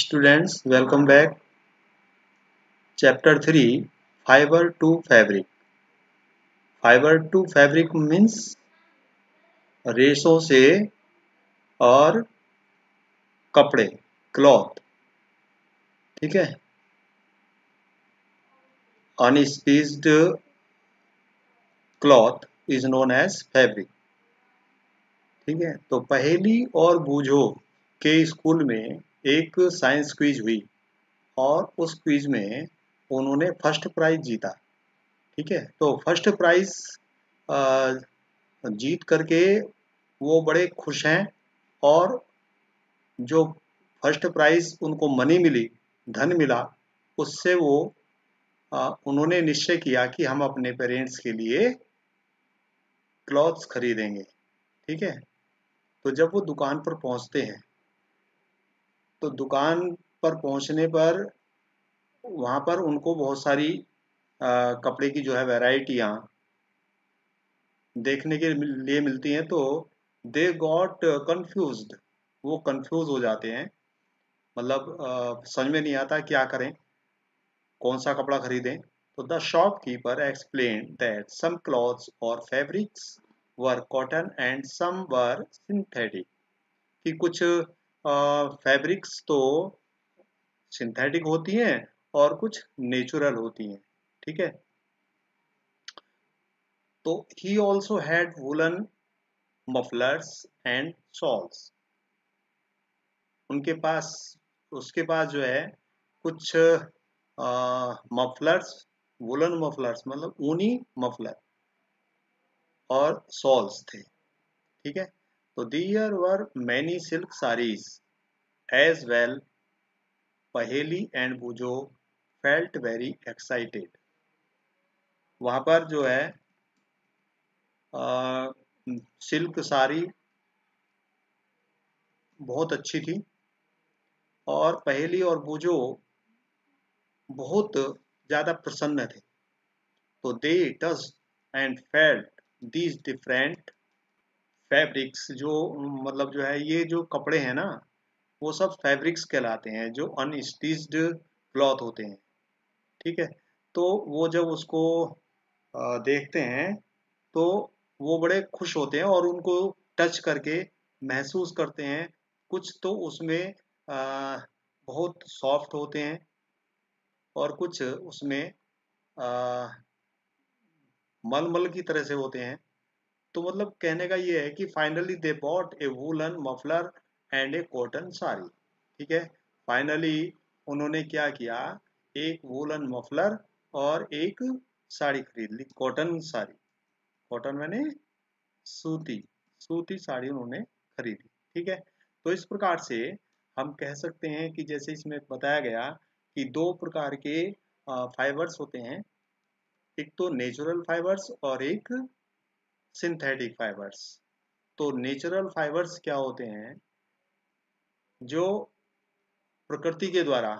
Students welcome back. Chapter 3 fibre to fabric. Fibre to fabric means रेशों से और कपड़े क्लॉथ, ठीक है, unstitched cloth is known as fabric, ठीक है। तो पहेली और बूझो के स्कूल में एक साइंस क्विज हुई और उस क्विज में उन्होंने फर्स्ट प्राइज जीता, ठीक है। तो फर्स्ट प्राइज जीत करके वो बड़े खुश हैं और जो फर्स्ट प्राइज उनको मनी मिली, धन मिला, उससे वो उन्होंने निश्चय किया कि हम अपने पेरेंट्स के लिए क्लॉथ्स खरीदेंगे, ठीक है। तो जब वो दुकान पर पहुंचते हैं तो दुकान पर पहुंचने पर वहाँ पर उनको बहुत सारी कपड़े की जो है वैरायटियाँ देखने के लिए मिलती हैं। तो दे गॉट कन्फ्यूज्ड, वो कन्फ्यूज हो जाते हैं, मतलब समझ में नहीं आता क्या करें, कौन सा कपड़ा खरीदें। तो the shopkeeper explain that some clothes और fabrics were cotton and some were synthetic, कि कुछ फैब्रिक्स तो सिंथेटिक होती हैं और कुछ नेचुरल होती हैं, ठीक है। तो he also had woollen mufflers and shawls, उनके पास उसके पास जो है कुछ मफलर्स, वुलन मफलर्स मतलब ऊनी मफलर और शॉल्स थे, ठीक है। तो there were many silk sarees as well. पहेली and बूझो felt very excited. वहाँ पर जो है सिल्क साड़ी बहुत अच्छी थी और पहेली और बूझो बहुत ज़्यादा प्रसन्न थे। तो they touched and felt these different fabrics, जो मतलब जो है ये जो कपड़े हैं ना वो सब फैब्रिक्स कहलाते हैं जो अनस्टिच्ड क्लॉथ होते हैं, ठीक है। तो वो जब उसको देखते हैं तो वो बड़े खुश होते हैं और उनको टच करके महसूस करते हैं। कुछ तो उसमें बहुत सॉफ्ट होते हैं और कुछ उसमें मलमल की तरह से होते हैं। तो मतलब कहने का ये है कि finally they bought a woollen muffler and a cotton sari, ठीक है। फाइनली उन्होंने क्या किया, एक वूलन मफलर और एक साड़ी खरीद ली, कॉटन साड़ी, कॉटन मैंने सूती साड़ी उन्होंने खरीदी, ठीक है। तो इस प्रकार से हम कह सकते हैं कि जैसे इसमें बताया गया कि दो प्रकार के फाइबर्स होते हैं, एक तो नेचुरल फाइबर्स और एक सिंथेटिक फाइबर्स। तो नेचुरल फाइबर्स क्या होते हैं, जो प्रकृति के द्वारा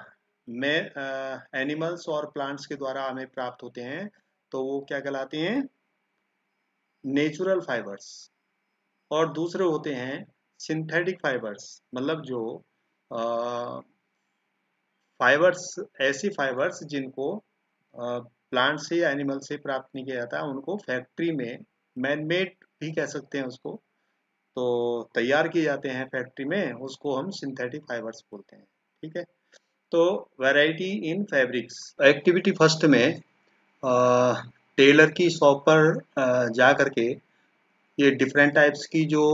एनिमल्स और प्लांट्स के द्वारा हमें प्राप्त होते हैं, तो वो क्या कहलाते हैं, नेचुरल फाइबर्स। और दूसरे होते हैं सिंथेटिक फाइबर्स, मतलब जो फाइबर्स, ऐसी फाइबर्स जिनको प्लांट से या एनिमल से प्राप्त नहीं किया जाता, उनको फैक्ट्री में मैनमेड भी कह सकते हैं, उसको तो तैयार किए जाते हैं फैक्ट्री में, उसको हम सिंथेटिक फाइबर्स बोलते हैं, ठीक है। तो variety in fabrics activity first में टेलर की शॉप पर जा करके ये डिफरेंट टाइप्स की जो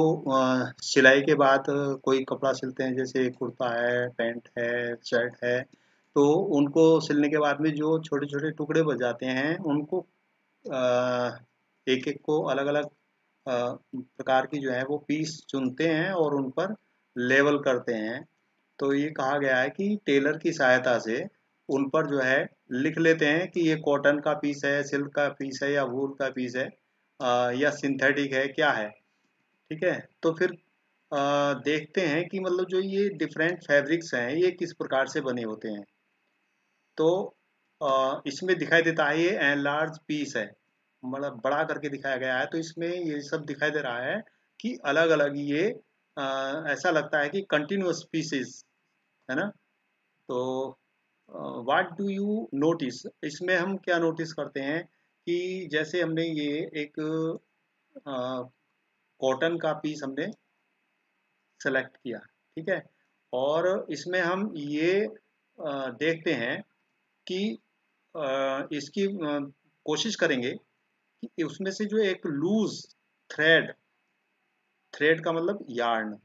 सिलाई के बाद कोई कपड़ा सिलते हैं, जैसे कुर्ता है, पैंट है, शर्ट है, तो उनको सिलने के बाद में जो छोटे छोटे टुकड़े बच जाते हैं उनको एक एक को अलग अलग प्रकार की जो है वो पीस चुनते हैं और उन पर लेबल करते हैं। तो ये कहा गया है कि टेलर की सहायता से उन पर जो है लिख लेते हैं कि ये कॉटन का पीस है, सिल्क का पीस है या वूल का पीस है या सिंथेटिक है, क्या है, ठीक है। तो फिर देखते हैं कि मतलब जो ये डिफरेंट फैब्रिक्स हैं ये किस प्रकार से बने होते हैं। तो इसमें दिखाई देता है ये एनलार्ज पीस है, मतलब बड़ा करके दिखाया गया है। तो इसमें ये सब दिखाई दे रहा है कि अलग अलग ये ऐसा लगता है कि कंटिन्यूस पीसेस है ना, तो व्हाट डू यू नोटिस, इसमें हम क्या नोटिस करते हैं कि जैसे हमने ये एक कॉटन का पीस हमने सेलेक्ट किया, ठीक है, और इसमें हम ये देखते हैं कि इसकी कोशिश करेंगे कि उसमें से जो एक लूज थ्रेड, थ्रेड का मतलब यार्न,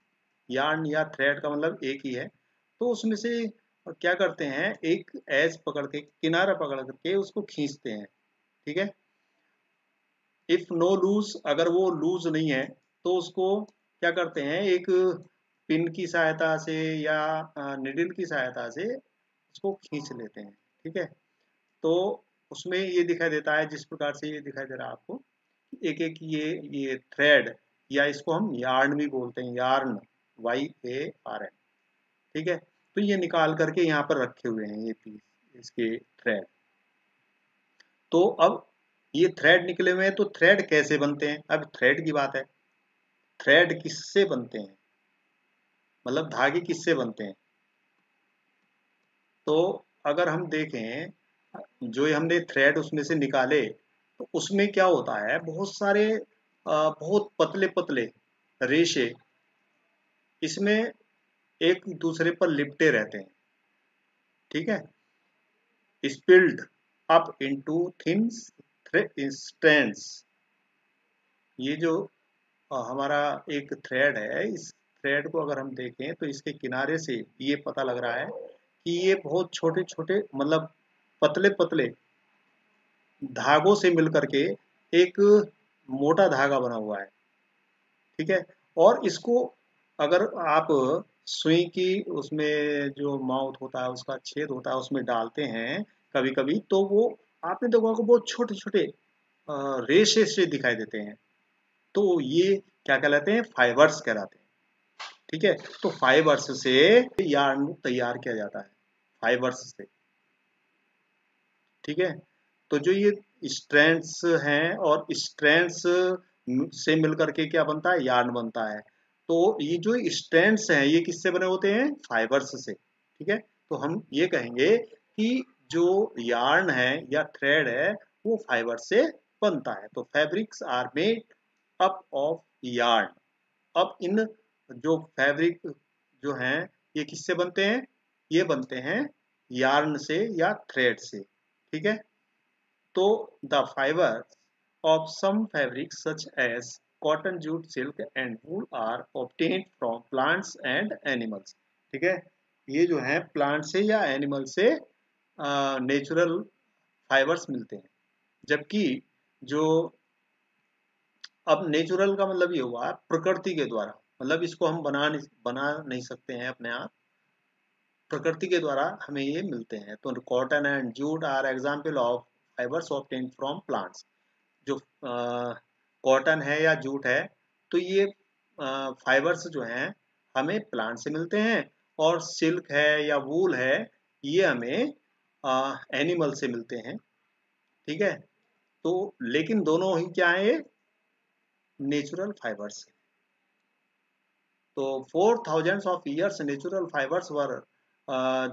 यार्न या थ्रेड का मतलब एक ही है, तो उसमें से क्या करते हैं एक एज पकड़ के, किनारा पकड़ के उसको खींचते हैं, ठीक है। इफ नो लूज, अगर वो लूज नहीं है तो उसको क्या करते हैं एक पिन की सहायता से या निडिल की सहायता से उसको खींच लेते हैं, ठीक है। तो उसमें ये दिखाई देता है जिस प्रकार से ये दिखाई दे रहा है आपको एक एक ये थ्रेड, या इसको हम यार्न भी बोलते हैं, यार्न YARN, ठीक है। तो ये निकाल करके यहाँ पर रखे हुए हैं ये पीस, इसके थ्रेड। तो अब ये थ्रेड निकले हुए हैं, तो थ्रेड कैसे बनते हैं, अब थ्रेड की बात है, थ्रेड किससे बनते हैं, मतलब धागे किससे बनते हैं। तो अगर हम देखें जो हमने थ्रेड उसमें से निकाले तो उसमें क्या होता है बहुत सारे बहुत पतले पतले रेशे इसमें एक दूसरे पर लिपटे रहते हैं, ठीक है। Spilled up into thin strands, ये जो हमारा एक थ्रेड है, इस थ्रेड को अगर हम देखें तो इसके किनारे से ये पता लग रहा है कि ये बहुत छोटे छोटे मतलब पतले पतले धागों से मिलकर के एक मोटा धागा बना हुआ है, ठीक है। और इसको अगर आप सुई की उसमें जो माउथ होता है उसका छेद होता है उसमें डालते हैं कभी कभी, तो वो आपने देखा होगा बहुत छोटे छोटे रेशे से दिखाई देते हैं, तो ये क्या कहलाते हैं, फाइबर्स कहलाते हैं, ठीक है। तो फाइबर्स से यार्न तैयार किया जाता है, फाइबर्स से, ठीक है। तो जो ये स्ट्रैंड्स हैं और स्ट्रैंड्स से मिलकर के क्या बनता है, यार्न बनता है। तो ये जो स्ट्रैंड्स हैं ये किससे बने होते हैं, फाइबर्स से, ठीक है। तो हम ये कहेंगे कि जो यार्न है या थ्रेड है वो फाइबर से बनता है। तो fabrics are made up of yarn, अब इन जो फैब्रिक जो हैं ये किससे बनते हैं, ये बनते हैं यार्न से या थ्रेड से, ठीक है। तो the fibre of some fabrics such as cotton, jute, silk and wool are obtained from plants and animals, ठीक है। ये जो है प्लांट से या एनिमल से नेचुरल फाइबर्स मिलते हैं, जबकि जो अब नेचुरल का मतलब ये हुआ प्रकृति के द्वारा, मतलब इसको हम बना नहीं सकते हैं अपने आप, प्रकृति के द्वारा हमें ये मिलते हैं। तो cotton and jute are example of fibres obtained from plants, जो कॉटन है या जूट है तो ये फाइबर्स जो हैं हमें प्लांट से मिलते हैं, और सिल्क है या वूल है ये हमें एनिमल से मिलते हैं, ठीक है। तो लेकिन दोनों ही क्या है, नेचुरल फाइबर्स। तो 4000 of years natural fibres were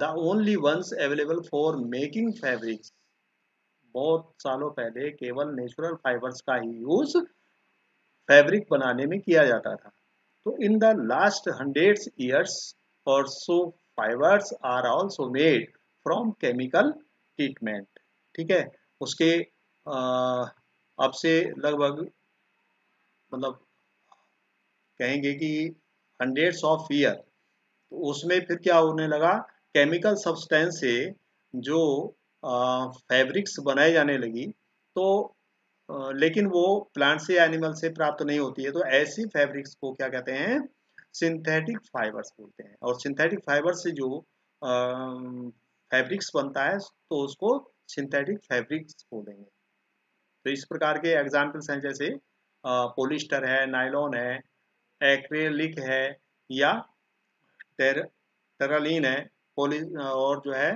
the only ones available for making fabrics, बहुत सालों पहले केवल नेचुरल फाइबर्स का ही यूज फैब्रिक बनाने में किया जाता था। तो इन द लास्ट 100 ईयर्स और so fibres are also made from chemical treatment, ठीक है। उसके अब से लगभग मतलब कहेंगे कि 100s ऑफ ईयर, तो उसमें फिर क्या होने लगा, केमिकल सब्सटेंस से जो फैब्रिक्स बनाए जाने लगी, तो लेकिन वो प्लांट से एनिमल से प्राप्त नहीं होती है, तो ऐसी फैब्रिक्स को क्या कहते हैं, सिंथेटिक फाइबर्स बोलते हैं। और सिंथेटिक फाइबर से जो फैब्रिक्स बनता है तो उसको सिंथेटिक फैब्रिक्स बोलेंगे। तो इस प्रकार के एग्जाम्पल्स हैं जैसे पॉलिस्टर है, नायलॉन है, एक्रेलिक है या टेरालीन है, और जो है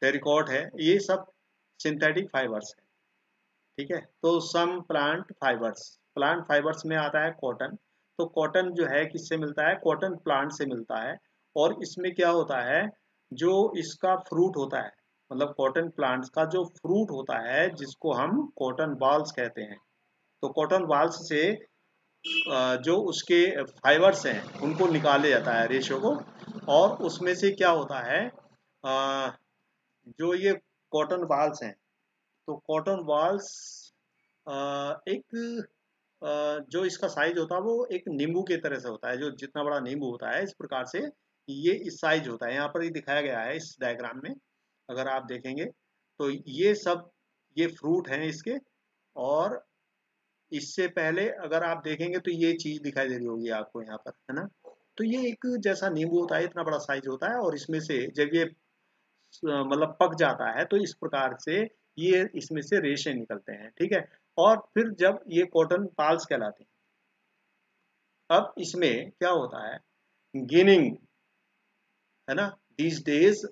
टेरिकॉट है, ये सब सिंथेटिक फाइबर्स है, ठीक है। तो some plant fibres, plant fibres में आता है कॉटन, तो कॉटन जो है किससे मिलता है, कॉटन प्लांट से मिलता है। और इसमें क्या होता है जो इसका फ्रूट होता है, मतलब कॉटन प्लांट्स का जो फ्रूट होता है जिसको हम कॉटन बॉल्स कहते हैं, तो कॉटन बॉल्स से जो उसके फाइबर्स हैं उनको निकाले जाता है रेशों को, और उसमें से क्या होता है जो ये कॉटन बॉल्स हैं, तो कॉटन बॉल्स एक जो इसका साइज होता है वो एक नींबू के तरह से होता है, जो जितना बड़ा नींबू होता है इस प्रकार से ये इस साइज होता है। यहाँ पर ये दिखाया गया है इस डायग्राम में, अगर आप देखेंगे तो ये सब ये फ्रूट हैं इसके। और इससे पहले अगर आप देखेंगे तो ये चीज दिखाई दे रही होगी आपको यहाँ पर, है ना, तो ये एक जैसा नींबू होता है, इतना बड़ा साइज होता है, और इसमें से जब ये मतलब पक जाता है तो इस प्रकार से ये इसमें से रेशे निकलते हैं, ठीक है। और फिर जब ये कॉटन पाल्स कहलाते हैं। अब इसमें क्या होता है, गिनिंग, है ना, these days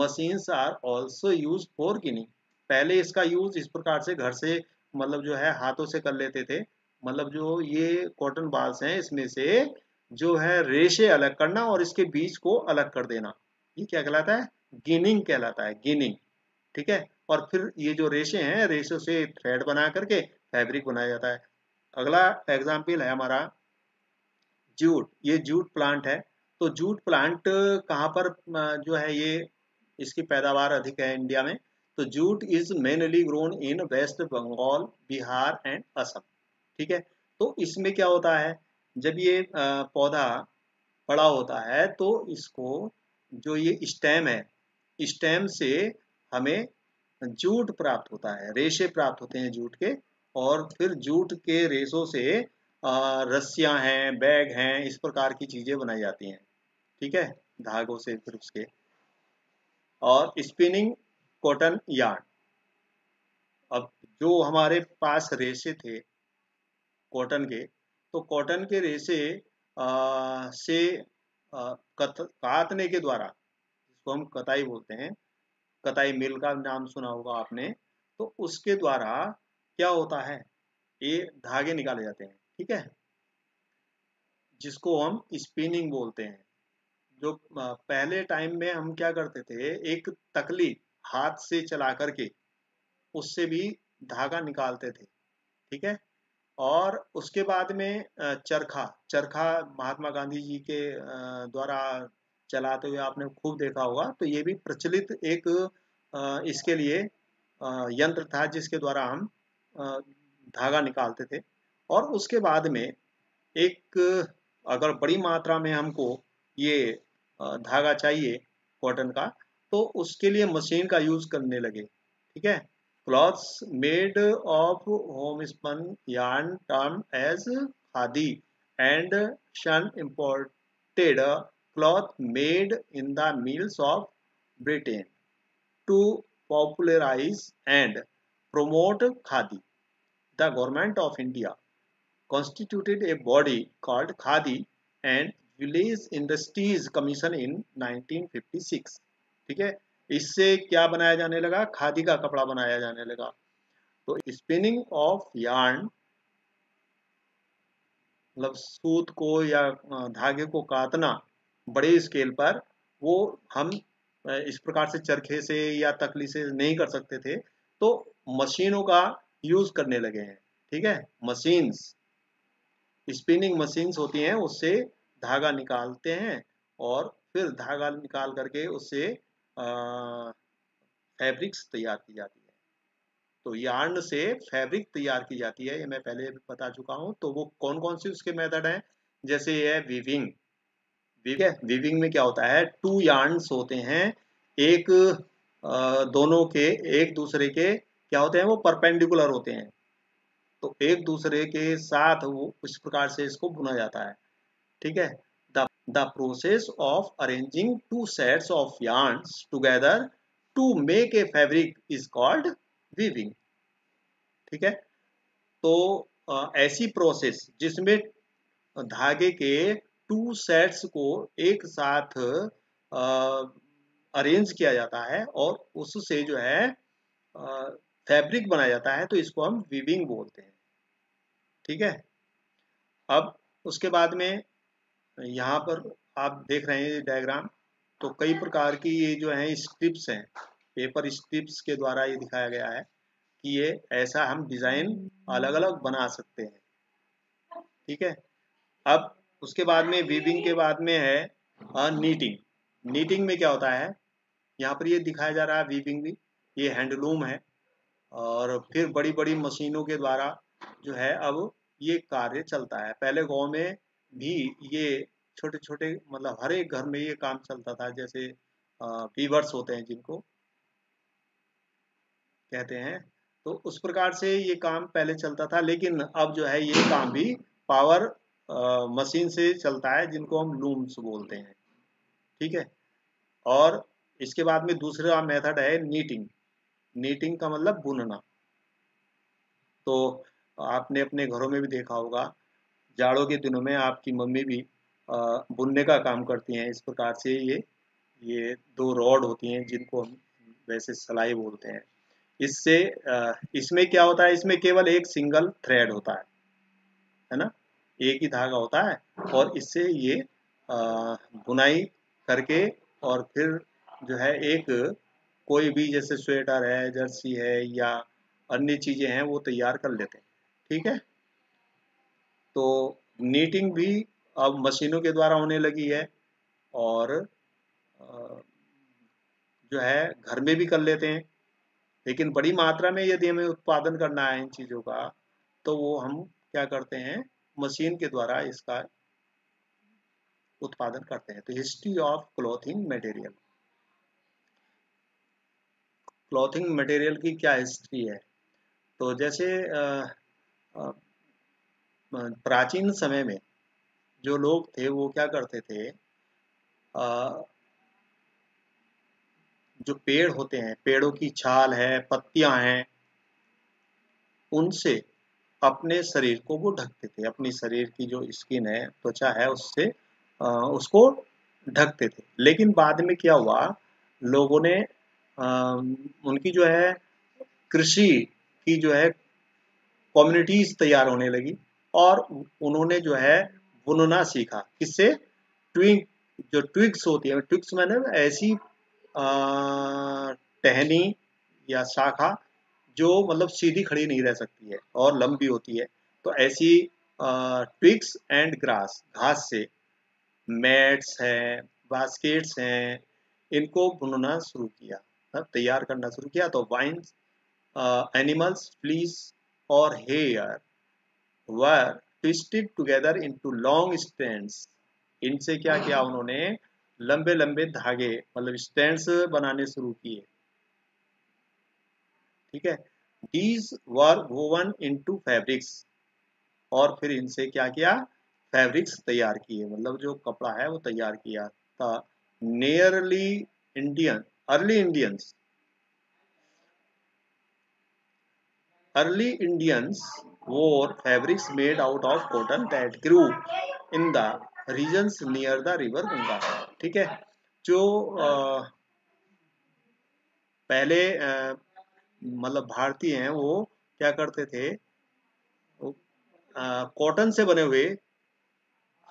machines are also use for ginning. पहले इसका यूज इस प्रकार से घर से मतलब जो है हाथों से कर लेते थे, मतलब जो ये कॉटन बॉल्स हैं इसमें से जो है रेशे अलग करना और इसके बीज को अलग कर देना, ये क्या कहलाता है, गिनिंग कहलाता है, गिनिंग, ठीक है। और फिर ये जो रेशे हैं, रेशों से थ्रेड बना करके फैब्रिक बनाया जाता है। अगला एग्जाम्पल है हमारा जूट, ये जूट प्लांट है, तो जूट प्लांट कहाँ पर जो है ये इसकी पैदावार अधिक है इंडिया में, तो jute is mainly grown in waste Bengal, Bihar and Assam, ठीक है। तो इसमें क्या होता है, जब ये पौधा बड़ा होता है तो इसको जो ये स्टेम है, स्टेम से हमें जूट प्राप्त होता है, रेशे प्राप्त होते हैं जूट के, और फिर जूट के रेशों से रस्सियां हैं, बैग हैं, इस प्रकार की चीजें बनाई जाती हैं, ठीक है, धागों से फिर उसके। और स्पिनिंग कॉटन यार्न, अब जो हमारे पास रेशे थे कॉटन के, तो कॉटन के रेशे से काटने के द्वारा, जिसको हम कताई बोलते हैं, कताई मिल का नाम सुना होगा आपने, तो उसके द्वारा क्या होता है, ये धागे निकाले जाते हैं, ठीक है, जिसको हम स्पिनिंग बोलते हैं। जो पहले टाइम में हम क्या करते थे, एक तकली हाथ से चला करके उससे भी धागा निकालते थे, ठीक है। और उसके बाद में चरखा, चरखा महात्मा गांधी जी के द्वारा चलाते हुए आपने खूब देखा होगा, तो ये भी प्रचलित एक इसके लिए यंत्र था जिसके द्वारा हम धागा निकालते थे। और उसके बाद में एक अगर बड़ी मात्रा में हमको ये धागा चाहिए कॉटन का, तो उसके लिए मशीन का यूज करने लगे, ठीक है। Clothes made of home spun yarn term as khadi and shun imported cloth made in the mills of Britain to popularise and promote khadi. The government of India constituted a body called Khadi and village industries commission in 1956, ठीक है। इससे क्या बनाया जाने लगा, खादी का कपड़ा बनाया जाने लगा। तो स्पिनिंग ऑफ यार्न, मतलब सूत को या धागे को काटना बड़े स्केल पर, वो हम इस प्रकार से चरखे से या तकली से नहीं कर सकते थे, तो मशीनों का यूज करने लगे हैं, ठीक है। मशीन्स, स्पिनिंग मशीन्स होती हैं, उससे धागा निकालते हैं और फिर धागा निकाल करके उससे फैब्रिक्स तैयार की जाती है। तो यार्न से फैब्रिक तैयार की जाती है, ये मैं पहले बता चुका हूँ। तो वो कौन कौन से उसके मेथड हैं, जैसे ये है वीविंग, ठीक है। वीविंग में क्या होता है, टू यार्न्स होते हैं, एक दोनों के एक दूसरे के क्या होते हैं, वो परपेंडिकुलर होते हैं, तो एक दूसरे के साथ वो इस प्रकार से इसको बुना जाता है, ठीक है। The process of arranging two sets of yarns together to make a fabric is called weaving, ठीक है। तो ऐसी प्रोसेस जिसमें धागे के टू सेट्स को एक साथ अरेंज किया जाता है और उससे जो है फैब्रिक बनाया जाता है, तो इसको हम वीविंग बोलते हैं, ठीक है। अब उसके बाद में यहाँ पर आप देख रहे हैं डायग्राम, तो कई प्रकार की ये जो है स्ट्रिप्स हैं, पेपर स्ट्रिप्स के द्वारा ये दिखाया गया है कि ये ऐसा हम डिज़ाइन अलग अलग बना सकते हैं। ठीक है, अब उसके बाद में वीविंग के बाद में है नीटिंग। नीटिंग में क्या होता है, यहाँ पर ये दिखाया जा रहा है वीविंग भी, ये हैंडलूम है। और फिर बड़ी बड़ी मशीनों के द्वारा जो है अब ये कार्य चलता है। पहले गांव में भी ये छोटे छोटे मतलब हर एक घर में ये काम चलता था, जैसे वीवर्स होते हैं जिनको कहते हैं, तो उस प्रकार से ये काम पहले चलता था। लेकिन अब जो है ये काम भी पावर मशीन से चलता है, जिनको हम लूम्स बोलते हैं। ठीक है, और इसके बाद में दूसरा मेथड है नीटिंग। नीटिंग का मतलब बुनना। तो आपने अपने घरों में भी देखा होगा, जाड़ों के दिनों में आपकी मम्मी भी बुनने का काम करती हैं। इस प्रकार से ये दो रॉड होती हैं, जिनको हम वैसे सलाई बोलते हैं। इससे इसमें क्या होता है, इसमें केवल एक सिंगल थ्रेड होता है ना, एक ही धागा होता है, और इससे ये बुनाई करके और फिर जो है एक कोई भी जैसे स्वेटर है, जर्सी है या अन्य चीजें हैं वो तैयार कर लेते हैं। ठीक है, तो नीटिंग भी अब मशीनों के द्वारा होने लगी है और जो है घर में भी कर लेते हैं। लेकिन बड़ी मात्रा में यदि हमें उत्पादन करना है इन चीजों का, तो वो हम क्या करते हैं, मशीन के द्वारा इसका उत्पादन करते हैं। तो history of clothing material, clothing material की क्या हिस्ट्री है, तो जैसे प्राचीन समय में जो लोग थे वो क्या करते थे, जो पेड़ होते हैं, पेड़ों की छाल है, पत्तियां हैं, उनसे अपने शरीर को वो ढकते थे। अपनी शरीर की जो स्किन है, त्वचा है, उससे उसको ढकते थे। लेकिन बाद में क्या हुआ, लोगों ने उनकी जो है कृषि की जो है कम्युनिटीज तैयार होने लगी और उन्होंने जो है बुनना सीखा। किससे, ट्विग्स होती है, ट्विग्स मैंने ऐसी टहनी या शाखा जो मतलब सीधी खड़ी नहीं रह सकती है और लंबी होती है, तो ऐसी ट्विग्स एंड ग्रास, घास से मैट्स हैं, बास्केट्स हैं, इनको बुनना शुरू किया, तैयार करना शुरू किया। तो वाइन्स, एनिमल्स, फ्लीज और hair were twisted together into long strands. इनसे क्या किया उन्होंने, लंबे लंबे धागे मतलब स्ट्रैंड्स बनाने शुरू किए। ठीक है, these were woven into fabrics, और फिर इनसे क्या किया, फैब्रिक्स तैयार किए, मतलब जो कपड़ा है वो तैयार किया था। Nearly Indian, Early Indians wore fabrics made out of cotton that grew in the regions near the river Ganga. ठीक है, जो पहले मतलब भारतीय हैं वो क्या करते थे, कॉटन से बने हुए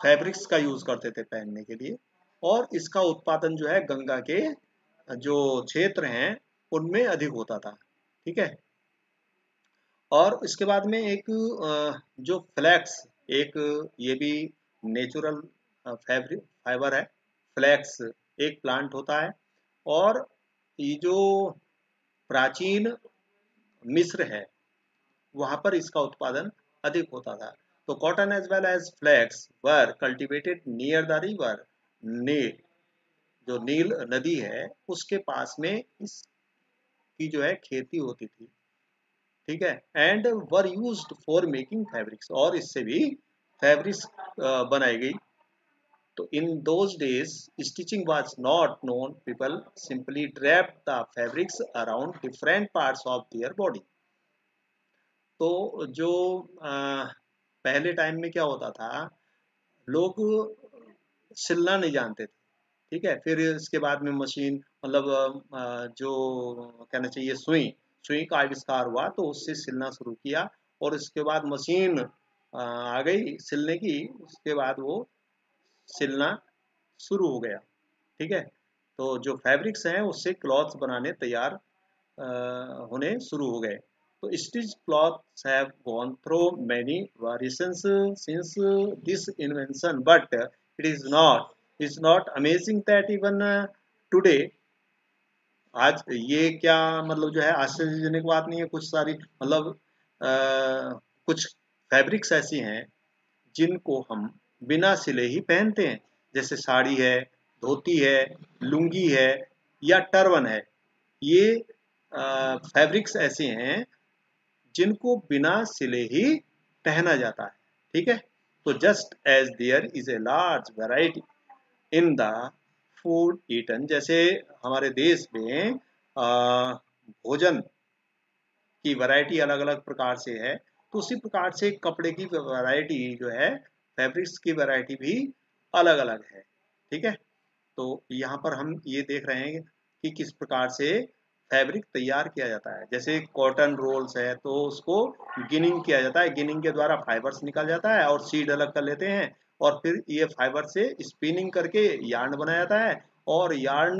फैब्रिक्स का यूज करते थे पहनने के लिए, और इसका उत्पादन जो है गंगा के जो क्षेत्र हैं उनमें अधिक होता था। ठीक है, और इसके बाद में एक जो फ्लैक्स, एक ये भी नेचुरल फैब्रिक फाइबर है, फ्लैक्स एक प्लांट होता है, और ये जो प्राचीन मिस्र है वहाँ पर इसका उत्पादन अधिक होता था। तो cotton as well as flax were cultivated near the river Nile, जो नील नदी है उसके पास में इसकी जो है खेती होती थी। ठीक है, and were used for making fabrics, और इससे भी फैब्रिक्स बनाई गई। तो in those days stitching was not known, people simply drape the fabrics around different parts of their body. तो जो पहले टाइम में क्या होता था, लोग सिलना नहीं जानते थे। ठीक है, फिर इसके बाद में मशीन मतलब जो कहना चाहिए सुई का आविष्कार हुआ, तो उससे सिलना शुरू किया, और उसके बाद मशीन आ गई सिलने की, उसके बाद वो सिलना शुरू हो गया। ठीक है, तो जो फैब्रिक्स हैं उससे क्लॉथ्स बनाने तैयार होने शुरू हो गए। तो stitch clothes have gone through many variations since this invention, but it is not amazing that even today, आज ये क्या मतलब जो है आश्चर्यजनक बात नहीं है। कुछ सारी मतलब कुछ फैब्रिक्स ऐसी हैं जिनको हम बिना सिले ही पहनते हैं, जैसे साड़ी है, धोती है, लुंगी है या टर्बन है। ये फैब्रिक्स ऐसे हैं जिनको बिना सिले ही पहना जाता है, ठीक है। तो just as there is a large variety in the food eaten, जैसे हमारे देश में भोजन की वैरायटी अलग अलग प्रकार से है, तो उसी प्रकार से कपड़े की वैरायटी जो है, फैब्रिक्स की वैरायटी भी अलग अलग है, ठीक है। तो यहाँ पर हम ये देख रहे हैं कि किस प्रकार से फैब्रिक तैयार किया जाता है। जैसे कॉटन रोल्स है तो उसको गिनिंग किया जाता है, गिनिंग के द्वारा फाइबर्स निकल जाता है और सीड अलग कर लेते हैं और फिर ये फाइबर से स्पिनिंग करके यार्न बनाया जाता है और यार्न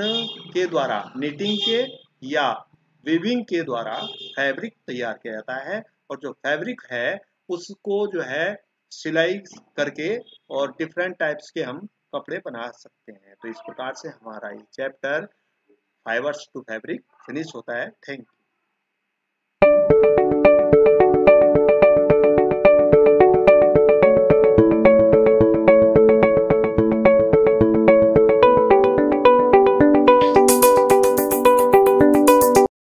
के द्वारा निटिंग के या वीविंग के द्वारा फैब्रिक तैयार किया जाता है। और जो फैब्रिक है उसको जो है सिलाई करके और डिफरेंट टाइप्स के हम कपड़े बना सकते हैं। तो इस प्रकार से हमारा ये chapter fibres to fabric finish होता है। Thank you.